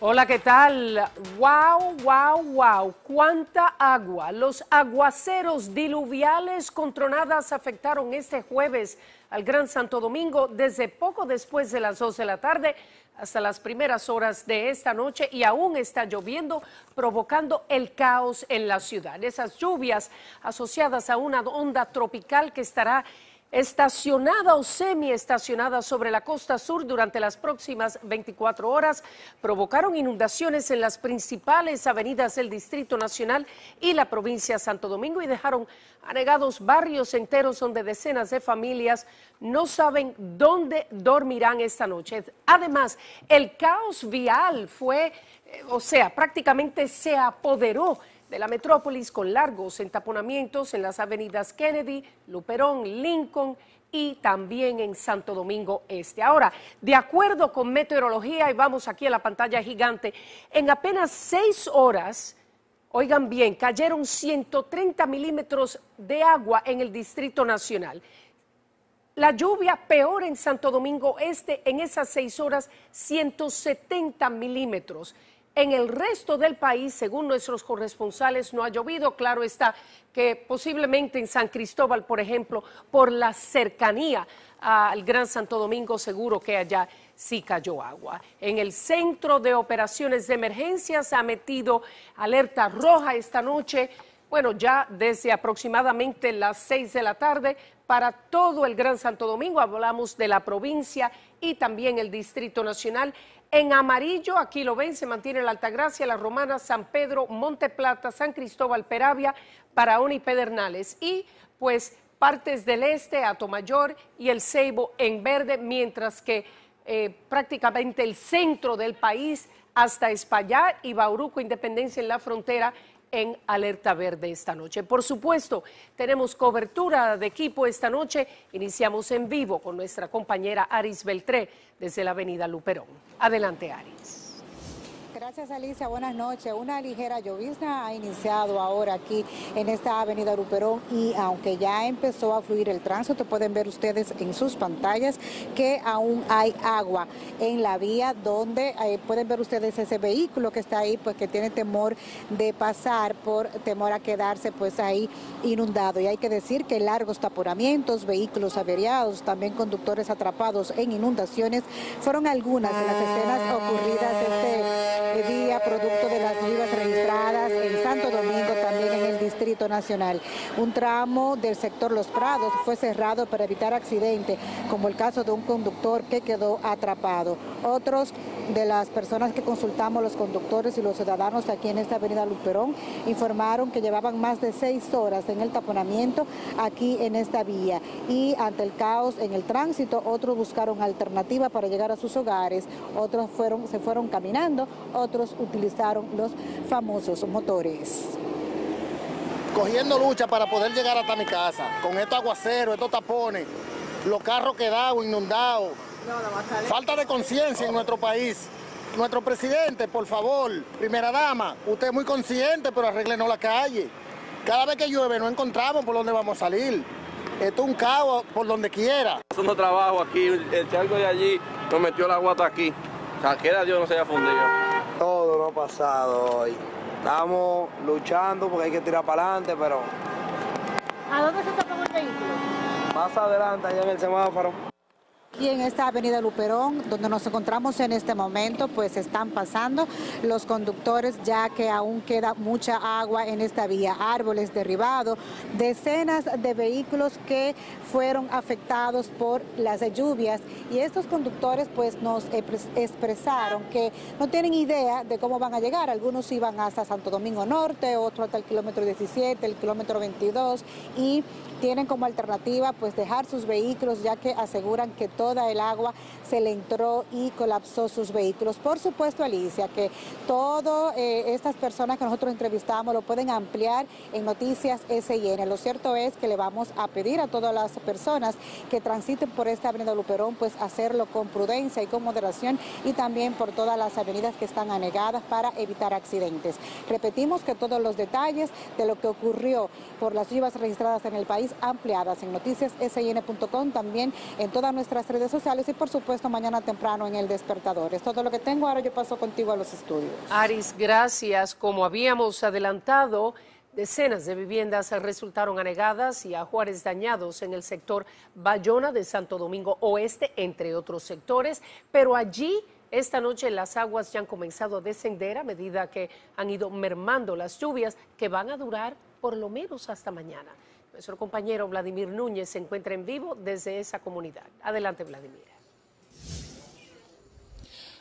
Hola, ¿qué tal? ¡Wow, wow, wow! ¡Cuánta agua! Los aguaceros diluviales con tronadas afectaron este jueves al Gran Santo Domingo desde poco después de las 2 de la tarde hasta las primeras horas de esta noche, y aún está lloviendo, provocando el caos en la ciudad. Esas lluvias asociadas a una onda tropical que estará estacionada o semiestacionada sobre la costa sur durante las próximas 24 horas provocaron inundaciones en las principales avenidas del Distrito Nacional y la provincia de Santo Domingo, y dejaron anegados barrios enteros donde decenas de familias no saben dónde dormirán esta noche. Además, el caos vial fue, prácticamente se apoderó de la metrópolis con largos entaponamientos en las avenidas Kennedy, Luperón, Lincoln y también en Santo Domingo Este. Ahora, de acuerdo con meteorología, y vamos aquí a la pantalla gigante, en apenas 6 horas, oigan bien, cayeron 130 milímetros de agua en el Distrito Nacional. La lluvia peor en Santo Domingo Este, en esas 6 horas, 170 milímetros. En el resto del país, según nuestros corresponsales, no ha llovido. Claro está que posiblemente en San Cristóbal, por ejemplo, por la cercanía al Gran Santo Domingo, seguro que allá sí cayó agua. En el Centro de Operaciones de Emergencias ha metido alerta roja esta noche, bueno, ya desde aproximadamente las 6 de la tarde, para todo el Gran Santo Domingo. Hablamos de la provincia y también el Distrito Nacional. En amarillo, aquí lo ven, se mantiene la Altagracia, La Romana, San Pedro, Monte Plata, San Cristóbal, Peravia, Barahona y Pedernales. Y pues partes del este, Atomayor y El Ceibo en verde, mientras que prácticamente el centro del país hasta Espaillat y Bauruco, Independencia en la frontera, en alerta verde esta noche. Por supuesto, tenemos cobertura de equipo esta noche. Iniciamos en vivo con nuestra compañera Aris Beltré desde la avenida Luperón. Adelante, Aris. Gracias, Alicia. Buenas noches. Una ligera llovizna ha iniciado ahora aquí en esta avenida Luperón, y aunque ya empezó a fluir el tránsito, pueden ver ustedes en sus pantallas que aún hay agua en la vía, donde pueden ver ustedes ese vehículo que está ahí, pues que tiene temor de pasar por temor a quedarse pues ahí inundado. Y hay que decir que largos taponamientos, vehículos averiados, también conductores atrapados en inundaciones fueron algunas de las escenas ocurridas día, producto de las lluvias registradas en Santo Domingo, también en el Distrito Nacional. Un tramo del sector Los Prados fue cerrado para evitar accidentes, como el caso de un conductor que quedó atrapado. Otros de las personas que consultamos, los conductores y los ciudadanos aquí en esta avenida Luperón, informaron que llevaban más de 6 horas en el taponamiento aquí en esta vía, y ante el caos en el tránsito, otros buscaron alternativas para llegar a sus hogares, otros se fueron caminando, otros utilizaron los famosos motores. Cogiendo lucha para poder llegar hasta mi casa, con estos aguaceros, estos tapones, los carros quedados, inundados, falta de conciencia en nuestro país. Nuestro presidente, por favor, primera dama, usted es muy consciente, pero arréglenos la calle. Cada vez que llueve no encontramos por dónde vamos a salir. Esto es un caos por donde quiera. Haciendo trabajo aquí, el charco de allí nos metió la guata aquí. Cualquiera Dios no se haya fundido. Todo lo ha pasado hoy. Estamos luchando porque hay que tirar para adelante, pero... ¿A dónde se tocó el vehículo? Más adelante, allá en el semáforo. Y en esta avenida Luperón, donde nos encontramos en este momento, pues están pasando los conductores, ya que aún queda mucha agua en esta vía, árboles derribados, decenas de vehículos que fueron afectados por las lluvias, y estos conductores pues nos expresaron que no tienen idea de cómo van a llegar. Algunos iban hasta Santo Domingo Norte, otros hasta el kilómetro 17, el kilómetro 22, y tienen como alternativa pues dejar sus vehículos, ya que aseguran que toda el agua se le entró y colapsó sus vehículos. Por supuesto, Alicia, que todas estas personas que nosotros entrevistamos lo pueden ampliar en Noticias SIN. Lo cierto es que le vamos a pedir a todas las personas que transiten por esta avenida Luperón, pues hacerlo con prudencia y con moderación, y también por todas las avenidas que están anegadas para evitar accidentes. Repetimos que todos los detalles de lo que ocurrió por las lluvias registradas en el país, ampliadas en noticiassin.com, también en todas nuestras las redes sociales y por supuesto mañana temprano en El Despertador. Es todo lo que tengo, ahora yo paso contigo a los estudios. Aris, gracias. Como habíamos adelantado, decenas de viviendas resultaron anegadas y ajuares dañados en el sector Bayona de Santo Domingo Oeste, entre otros sectores, pero allí esta noche las aguas ya han comenzado a descender a medida que han ido mermando las lluvias que van a durar por lo menos hasta mañana. Nuestro compañero Vladimir Núñez se encuentra en vivo desde esa comunidad. Adelante, Vladimir.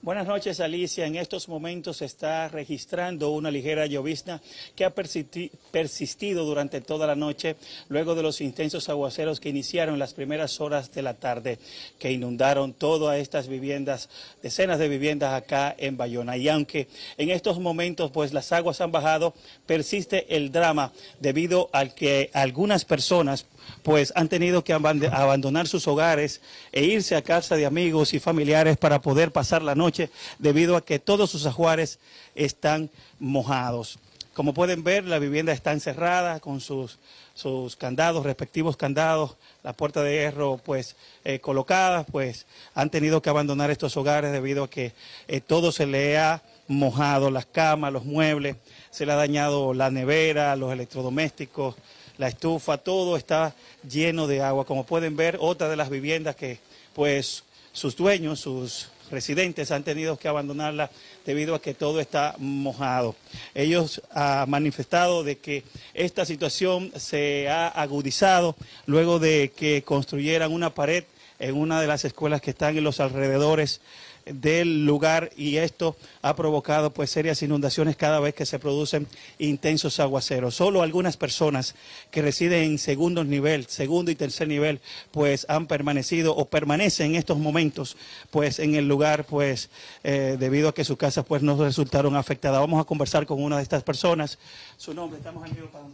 Buenas noches, Alicia. En estos momentos se está registrando una ligera llovizna que ha persistido durante toda la noche luego de los intensos aguaceros que iniciaron las primeras horas de la tarde, que inundaron todas estas viviendas, decenas de viviendas acá en Bayona. Y aunque en estos momentos pues las aguas han bajado, persiste el drama debido al que algunas personas pues han tenido que abandonar sus hogares e irse a casa de amigos y familiares para poder pasar la noche debido a que todos sus ajuares están mojados. Como pueden ver, la vivienda está encerrada con sus candados, respectivos candados, la puerta de hierro pues colocadas, pues han tenido que abandonar estos hogares debido a que todo se le ha mojado, las camas, los muebles, se le ha dañado la nevera, los electrodomésticos, la estufa, todo está lleno de agua. Como pueden ver, otra de las viviendas que pues sus dueños, sus residentes han tenido que abandonarla debido a que todo está mojado. Ellos han manifestado de que esta situación se ha agudizado luego de que construyeran una pared en una de las escuelas que están en los alrededores del lugar, y esto ha provocado pues serias inundaciones cada vez que se producen intensos aguaceros. Solo algunas personas que residen en segundo nivel, segundo y tercer nivel, pues han permanecido o permanecen en estos momentos pues en el lugar pues debido a que sus casas pues no resultaron afectadas. Vamos a conversar con una de estas personas. Su nombre, estamos en vivo para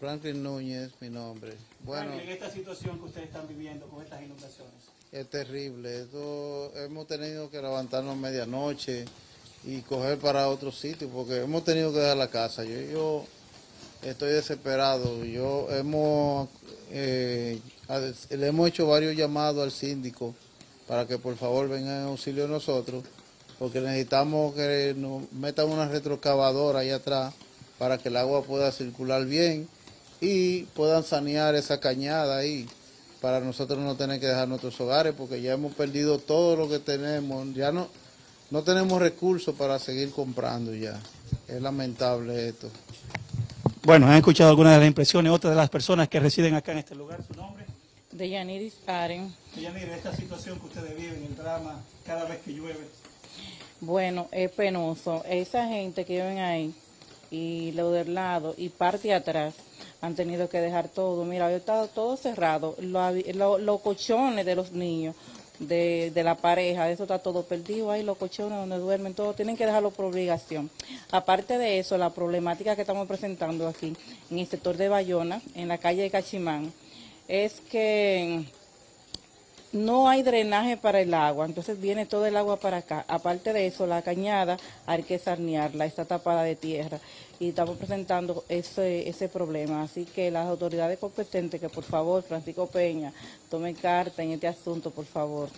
Franklin Núñez, mi nombre. Bueno, Franklin, esta situación que ustedes están viviendo con estas inundaciones es terrible. Esto, hemos tenido que levantarnos a medianoche y coger para otro sitio porque hemos tenido que dejar la casa. Yo estoy desesperado. Le hemos hecho varios llamados al síndico para que por favor venga en auxilio de nosotros, porque necesitamos que nos metan una retroexcavadora ahí atrás para que el agua pueda circular bien y puedan sanear esa cañada ahí, para nosotros no tener que dejar nuestros hogares, porque ya hemos perdido todo lo que tenemos, ya no tenemos recursos para seguir comprando ya. Es lamentable esto. Bueno, han escuchado algunas de las impresiones, otra de las personas que residen acá en este lugar. ¿Su nombre? De Yaniris Aren. De Yaniris, esta situación que ustedes viven, el drama, cada vez que llueve. Bueno, es penoso. Esa gente que viven ahí, y lo del lado, y parte atrás, han tenido que dejar todo. Mira, hoy está todo cerrado. Los colchones de los niños, de la pareja, eso está todo perdido. Ahí los colchones donde duermen, todo tienen que dejarlo por obligación. Aparte de eso, la problemática que estamos presentando aquí, en el sector de Bayona, en la calle de Cachimán, es que no hay drenaje para el agua, entonces viene todo el agua para acá. Aparte de eso, la cañada hay que sanearla, está tapada de tierra y estamos presentando ese problema. Así que las autoridades competentes, que por favor, Francisco Peña, tome carta en este asunto, por favor.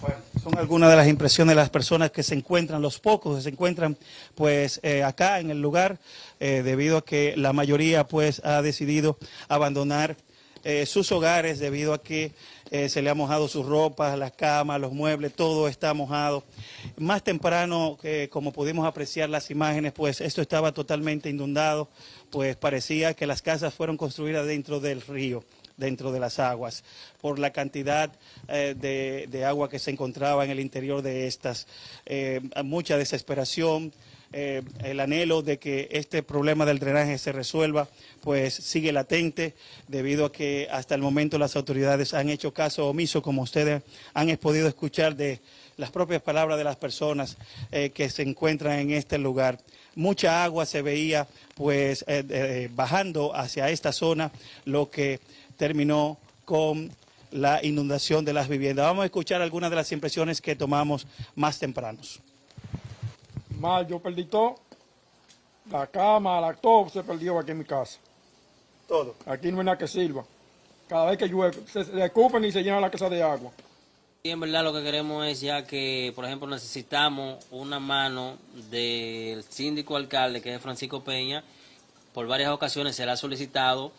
Bueno, son algunas de las impresiones de las personas que se encuentran, los pocos que se encuentran pues acá en el lugar, debido a que la mayoría pues ha decidido abandonar sus hogares debido a que se le ha mojado sus ropas, las camas, los muebles, todo está mojado. Más temprano, como pudimos apreciar las imágenes, pues esto estaba totalmente inundado, pues parecía que las casas fueron construidas dentro del río, dentro de las aguas, por la cantidad de agua que se encontraba en el interior de estas. Mucha desesperación. El anhelo de que este problema del drenaje se resuelva pues sigue latente debido a que hasta el momento las autoridades han hecho caso omiso, como ustedes han podido escuchar de las propias palabras de las personas que se encuentran en este lugar. Mucha agua se veía pues bajando hacia esta zona, lo que terminó con la inundación de las viviendas. Vamos a escuchar algunas de las impresiones que tomamos más tempranos. Yo perdí todo, la cama, todo se perdió aquí en mi casa. Todo. Aquí no hay nada que sirva. Cada vez que llueve, se escupen y se llena la casa de agua. Y en verdad lo que queremos es ya que, por ejemplo, necesitamos una mano del síndico alcalde, que es Francisco Peña. Por varias ocasiones se le ha solicitado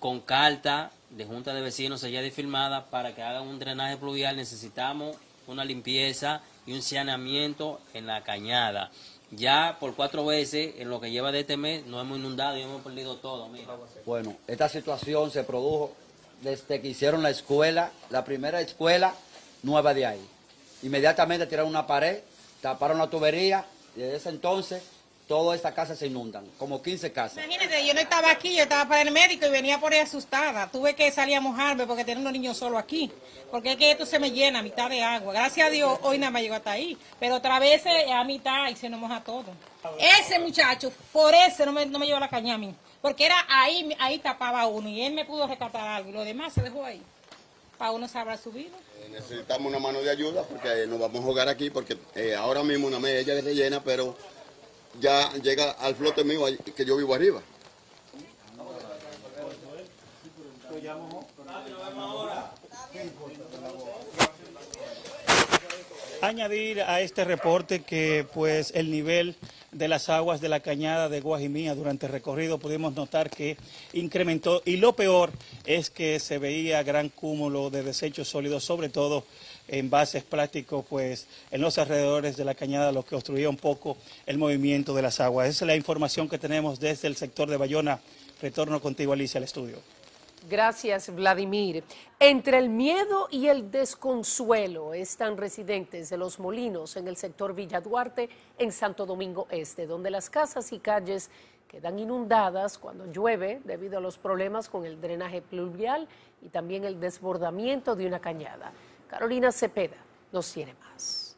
con carta de junta de vecinos sellada y firmada para que hagan un drenaje pluvial. Necesitamos una limpieza y un saneamiento en la cañada. Ya por 4 veces, en lo que lleva de este mes, nos hemos inundado y hemos perdido todo. Mira. Bueno, esta situación se produjo desde que hicieron la escuela, la primera escuela nueva de ahí. Inmediatamente tiraron una pared, taparon la tubería, y desde ese entonces todas estas casas se inundan, como 15 casas. Imagínate, yo no estaba aquí, yo estaba para el médico y venía por ahí asustada. Tuve que salir a mojarme porque tenía unos niños solo aquí, porque es que esto se me llena a mitad de agua. Gracias a Dios hoy nada más llegó hasta ahí, pero otra vez a mitad y se nos moja todo. Ese muchacho, por eso no me llevó la caña a mí, porque era ahí tapaba uno y él me pudo rescatar algo y lo demás se dejó ahí. Para uno sabrá su vida. Necesitamos una mano de ayuda porque nos vamos a jugar aquí porque ahora mismo una media ya se llena, pero ya llega al flote mío que yo vivo arriba. Añadir a este reporte que pues el nivel de las aguas de la cañada de Guajimía durante el recorrido pudimos notar que incrementó y lo peor es que se veía gran cúmulo de desechos sólidos, sobre todo envases plásticos, pues en los alrededores de la cañada, lo que obstruía un poco el movimiento de las aguas. Esa es la información que tenemos desde el sector de Bayona. Retorno contigo, Alicia, al estudio. Gracias, Vladimir. Entre el miedo y el desconsuelo están residentes de Los Molinos en el sector Villa Duarte, en Santo Domingo Este, donde las casas y calles quedan inundadas cuando llueve debido a los problemas con el drenaje pluvial y también el desbordamiento de una cañada. Carolina Cepeda nos tiene más.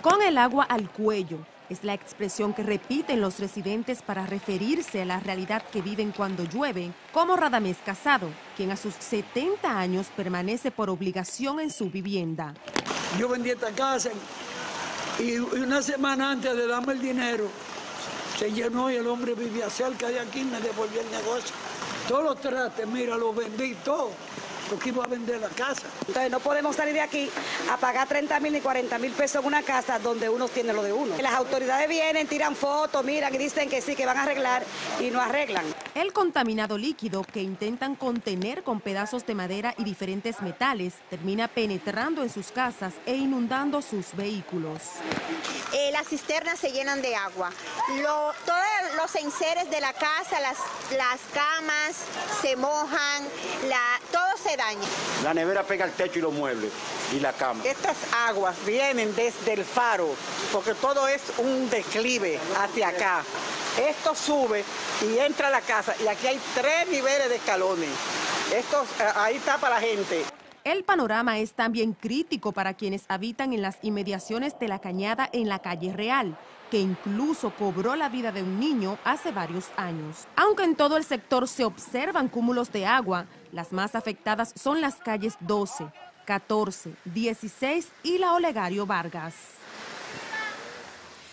Con el agua al cuello es la expresión que repiten los residentes para referirse a la realidad que viven cuando llueve, como Radamés Casado, quien a sus 70 años permanece por obligación en su vivienda. Yo vendí esta casa y una semana antes de darme el dinero se llenó y el hombre vivía cerca de aquí y me devolvió el negocio. Todos los trastes, mira, los vendí todo. Porque iba a vender la casa. Entonces no podemos salir de aquí a pagar 30.000 ni 40.000 pesos en una casa donde uno tiene lo de uno. Las autoridades vienen, tiran fotos, miran y dicen que sí, que van a arreglar y no arreglan. El contaminado líquido que intentan contener con pedazos de madera y diferentes metales termina penetrando en sus casas e inundando sus vehículos. Las cisternas se llenan de agua. Todos los enseres de la casa, las camas se mojan, todo se daña. La nevera pega el techo y los muebles y la cama. Estas aguas vienen desde el faro porque todo es un declive hacia acá. Esto sube y entra a la casa y aquí hay 3 niveles de escalones. Esto ahí está para la gente. El panorama es también crítico para quienes habitan en las inmediaciones de la cañada en la calle Real, que incluso cobró la vida de un niño hace varios años. Aunque en todo el sector se observan cúmulos de agua, las más afectadas son las calles 12, 14, 16 y la Olegario Vargas.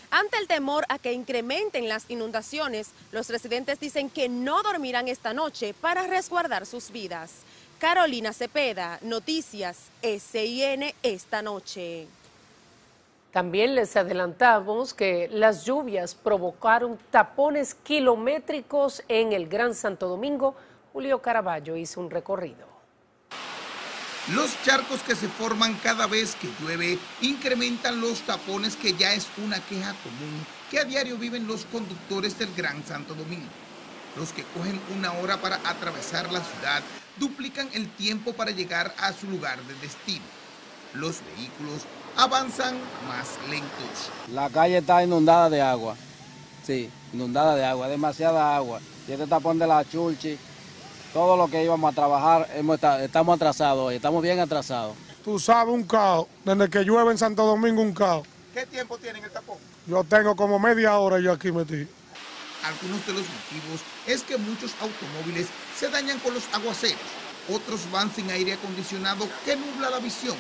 Ante el temor a que incrementen las inundaciones, los residentes dicen que no dormirán esta noche para resguardar sus vidas. Carolina Cepeda, Noticias SIN esta noche. También les adelantamos que las lluvias provocaron tapones kilométricos en el Gran Santo Domingo. Julio Caraballo hizo un recorrido. Los charcos que se forman cada vez que llueve incrementan los tapones, que ya es una queja común que a diario viven los conductores del Gran Santo Domingo. Los que cogen 1 hora para atravesar la ciudad duplican el tiempo para llegar a su lugar de destino. Los vehículos avanzan más lentos. La calle está inundada de agua, sí, inundada de agua, demasiada agua. Y este tapón de la Chulchi, todo lo que íbamos a trabajar, estamos atrasados hoy, estamos bien atrasados. Tú sabes, un caos, desde que llueve en Santo Domingo, un caos. ¿Qué tiempo tienen el tapón? Yo tengo como media hora yo aquí metido. Algunos de los motivos es que muchos automóviles se dañan con los aguaceros, otros van sin aire acondicionado que nubla la visión,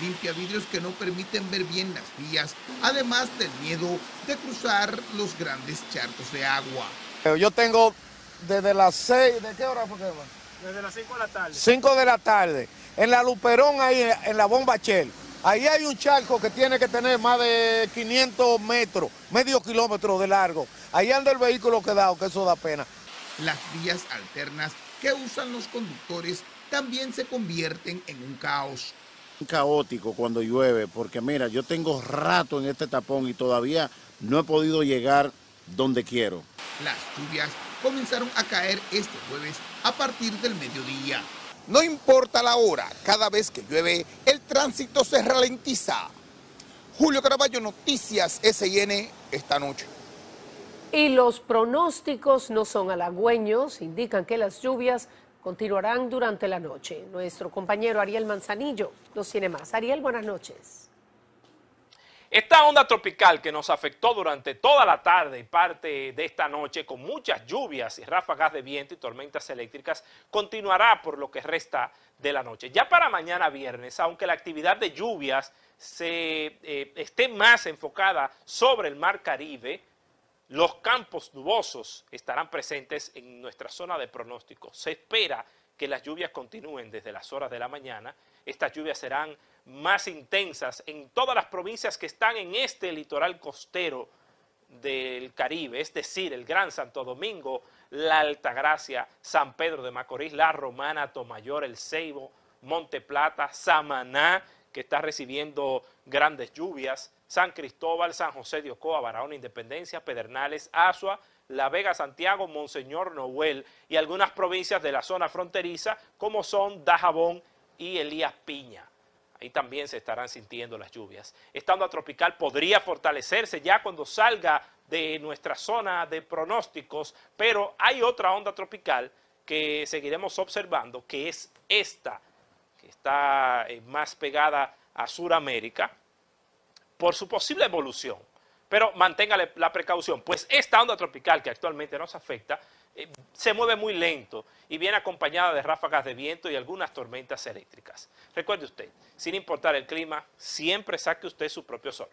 limpia vidrios que no permiten ver bien las vías, además del miedo de cruzar los grandes charcos de agua. Yo tengo desde las 6, ¿de qué hora fue que va? Desde las 5 de la tarde. 5 de la tarde, en la Luperón, ahí en la bomba Shell. Ahí hay un charco que tiene que tener más de 500 metros, medio kilómetro de largo. Ahí anda el vehículo quedado, que eso da pena. Las vías alternas que usan los conductores también se convierten en un caos. Caótico cuando llueve, porque mira, yo tengo rato en este tapón y todavía no he podido llegar donde quiero. Las lluvias comenzaron a caer este jueves a partir del mediodía. No importa la hora, cada vez que llueve, el tránsito se ralentiza. Julio Caraballo, Noticias SIN, esta noche. Y los pronósticos no son halagüeños, indican que las lluvias continuarán durante la noche. Nuestro compañero Ariel Manzanillo nos tiene más. Ariel, buenas noches. Esta onda tropical que nos afectó durante toda la tarde y parte de esta noche con muchas lluvias y ráfagas de viento y tormentas eléctricas continuará por lo que resta de la noche. Ya para mañana viernes, aunque la actividad de lluvias se esté más enfocada sobre el Mar Caribe, los campos nubosos estarán presentes en nuestra zona de pronóstico. Se espera que las lluvias continúen desde las horas de la mañana. Estas lluvias serán más intensas en todas las provincias que están en este litoral costero del Caribe, es decir, el Gran Santo Domingo, la Altagracia, San Pedro de Macorís, La Romana, Tomayor, El Ceibo, Monte Plata, Samaná, que está recibiendo grandes lluvias, San Cristóbal, San José de Ocoa, Barahona, Independencia, Pedernales, Azua, La Vega, Santiago, Monseñor Noel y algunas provincias de la zona fronteriza como son Dajabón y Elías Piña. Ahí también se estarán sintiendo las lluvias. Esta onda tropical podría fortalecerse ya cuando salga de nuestra zona de pronósticos, pero hay otra onda tropical que seguiremos observando, que es esta, que está más pegada a Sudamérica, por su posible evolución. Pero manténgale la precaución, pues esta onda tropical que actualmente nos afecta se mueve muy lento y viene acompañada de ráfagas de viento y algunas tormentas eléctricas. Recuerde usted, sin importar el clima, siempre saque usted su propio sol.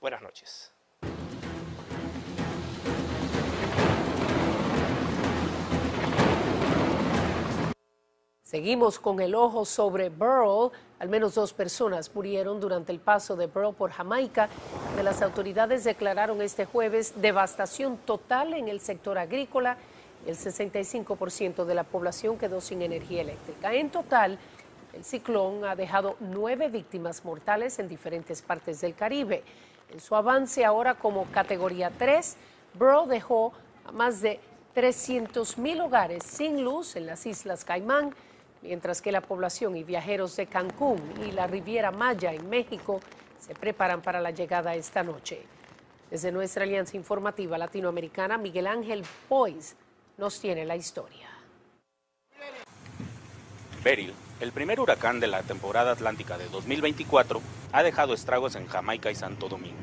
Buenas noches. Seguimos con el ojo sobre Beryl. Al menos 2 personas murieron durante el paso de Beryl por Jamaica, donde las autoridades declararon este jueves devastación total en el sector agrícola. El 65% de la población quedó sin energía eléctrica. En total, el ciclón ha dejado 9 víctimas mortales en diferentes partes del Caribe. En su avance ahora como categoría 3, Beryl dejó a más de 300.000 hogares sin luz en las Islas Caimán, mientras que la población y viajeros de Cancún y la Riviera Maya en México se preparan para la llegada esta noche. Desde nuestra alianza informativa latinoamericana, Miguel Ángel Pois nos tiene la historia. Beryl, el primer huracán de la temporada atlántica de 2024, ha dejado estragos en Jamaica y Santo Domingo.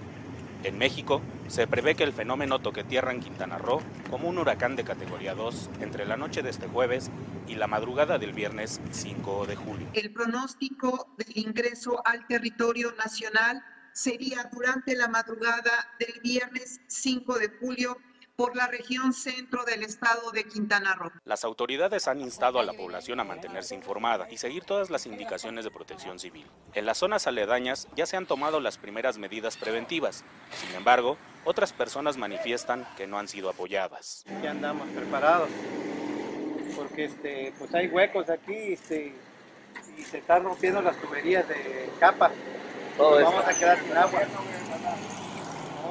En México, se prevé que el fenómeno toque tierra en Quintana Roo como un huracán de categoría 2 entre la noche de este jueves y la madrugada del viernes 5 de julio. El pronóstico del ingreso al territorio nacional sería durante la madrugada del viernes 5 de julio por la región centro del estado de Quintana Roo. Las autoridades han instado a la población a mantenerse informada y seguir todas las indicaciones de protección civil. En las zonas aledañas ya se han tomado las primeras medidas preventivas, sin embargo, otras personas manifiestan que no han sido apoyadas. Ya andamos preparados, porque pues hay huecos aquí y se están rompiendo las tuberías de capa. Todo vamos a quedar sin agua.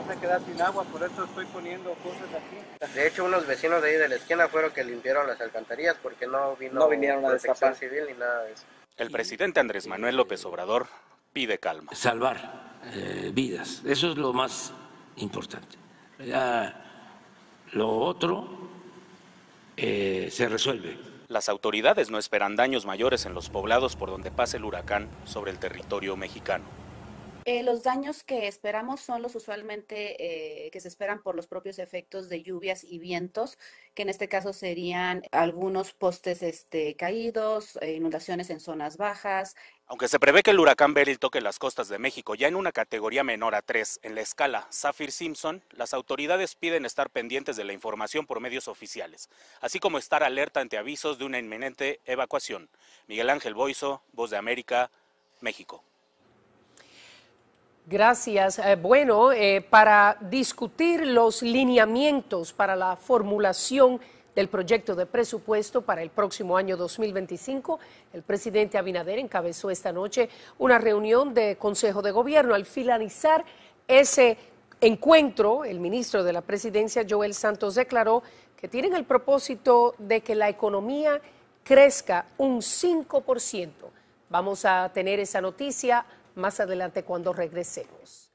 Vamos a quedar sin agua, por eso estoy poniendo cosas aquí. De hecho, unos vecinos de ahí de la esquina fueron que limpiaron las alcantarillas porque no vinieron a protección civil ni nada de eso. El presidente Andrés Manuel López Obrador pide calma. Salvar vidas, eso es lo más importante. Ya, lo otro se resuelve. Las autoridades no esperan daños mayores en los poblados por donde pase el huracán sobre el territorio mexicano. Los daños que esperamos son los usualmente que se esperan por los propios efectos de lluvias y vientos, que en este caso serían algunos postes caídos, inundaciones en zonas bajas. Aunque se prevé que el huracán Beryl toque las costas de México ya en una categoría menor a 3 en la escala Saffir-Simpson, las autoridades piden estar pendientes de la información por medios oficiales, así como estar alerta ante avisos de una inminente evacuación. Miguel Ángel Boizo, Voz de América, México. Gracias. Bueno, para discutir los lineamientos para la formulación del proyecto de presupuesto para el próximo año 2025, el presidente Abinader encabezó esta noche una reunión de Consejo de Gobierno. Al finalizar ese encuentro, el ministro de la Presidencia, Joel Santos, declaró que tienen el propósito de que la economía crezca un 5%. Vamos a tener esa noticia más adelante cuando regresemos.